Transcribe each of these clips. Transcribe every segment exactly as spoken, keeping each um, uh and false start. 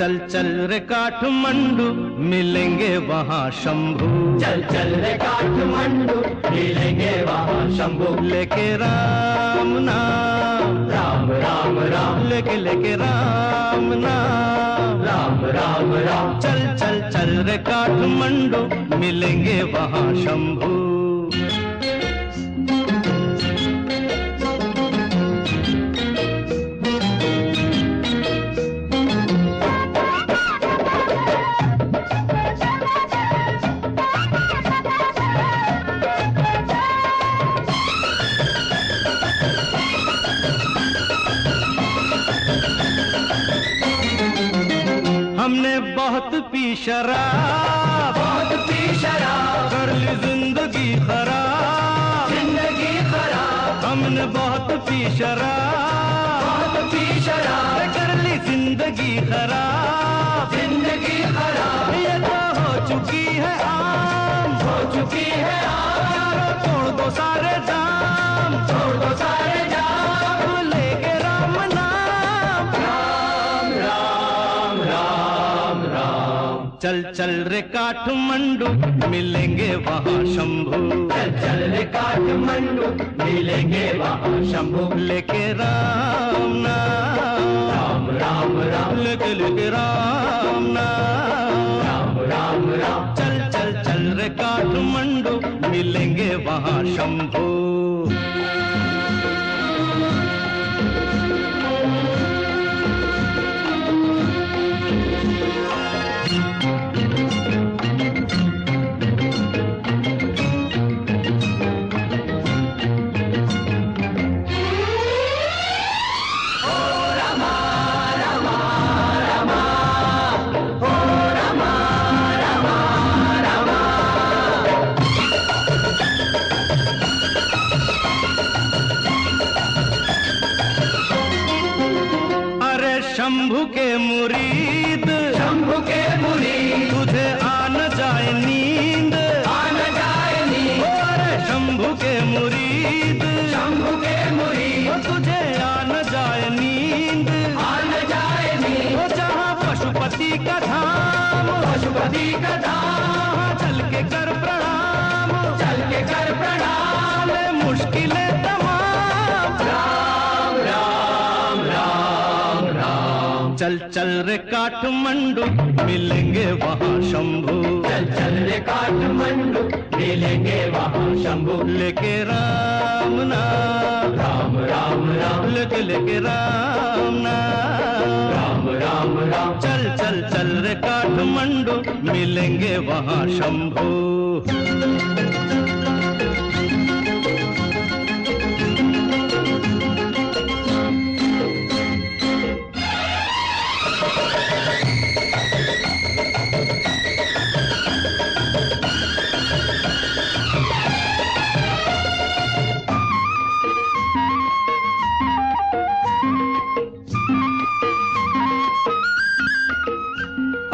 चल चल रे काठमंडू मिलेंगे वहाँ शंभू। चल चल रे काठमंडू मिलेंगे वहाँ शंभू। लेके राम नाम राम राम राम। लेके लेके राम नाम राम राम राम। चल चल चल रे काठमंडू मिलेंगे वहाँ शंभू। हमने बहुत पी शराब बहुत पी शराब कर ली जिंदगी खराब जिंदगी खराब। हमने बहुत पी शराब बहुत पी शराब कर ली जिंदगी खराब जिंदगी खराब। ये तो हो चुकी है आम हो चुकी है आम। यारों तोड़ दो सारे दाम तोड़ दो सारे दाम। लेके राम नाम राम राम राम। चल चल रे काठमंडू मिलेंगे वहाँ शंभू। चल चल रे काठमंडू मिलेंगे वहाँ शंभू। लेके राम नाम राम राम राम। लेके लेके राम नाम राम राम राम। चल चल चल रे काठमंडू मिलेंगे वहाँ शंभू। शंभू के मुरीद शंभू के मुरीद तुझे आन जाए नींद आन जाए नींद। अरे शंभू के मुरीद शंभू के मुरीद तुझे आन जाए नींद आन जाए नींद। जहाँ पशुपति का धाम पशुपति का धाम। चल के कर प्रणाम चल के कर प्रणाम। मुश्किलें तमाम राम राम राम। चल चल रे काठमंडू मिलेंगे वहाँ शंभू। चल चल रे काठमंडू मिलेंगे वहाँ शंभू। लेके राम नाम राम राम राम। लेके लेके राम नाम राम राम राम। चल चल चल रे काठमंडू मिलेंगे वहाँ शंभू।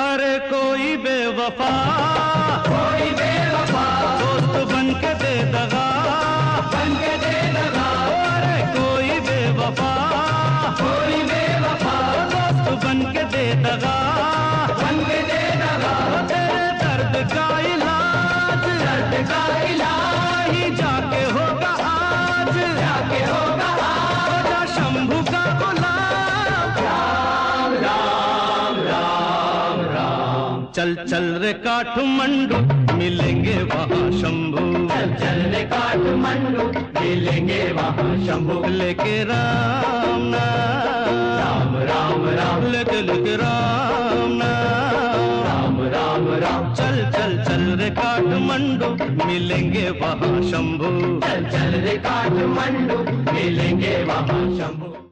अरे कोई बेवफा कोई बेवफा दोस्त बन के दे दगा बन के दे दगा। अरे कोई बेवफा कोई बेवफा दोस्त बन के दे दगा बन के दे दगा। तेरे दर्द का इलाज दर्द का इलाज ही जाके होगा आज जाके होगा आज। शंभू का गुलाब राम राम। चल चल रे काठमंडू मिलेंगे वहाँ शंभू। चल चल रे काठमंडू मिलेंगे वहाँ शंभू। लेके राम नाम राम राम लेके लेके राम नाम राम राम। चल चल चल रे काठमंडू मिलेंगे वहाँ शंभू। चल चल रे काठमंडू मिलेंगे वहाँ शंभू।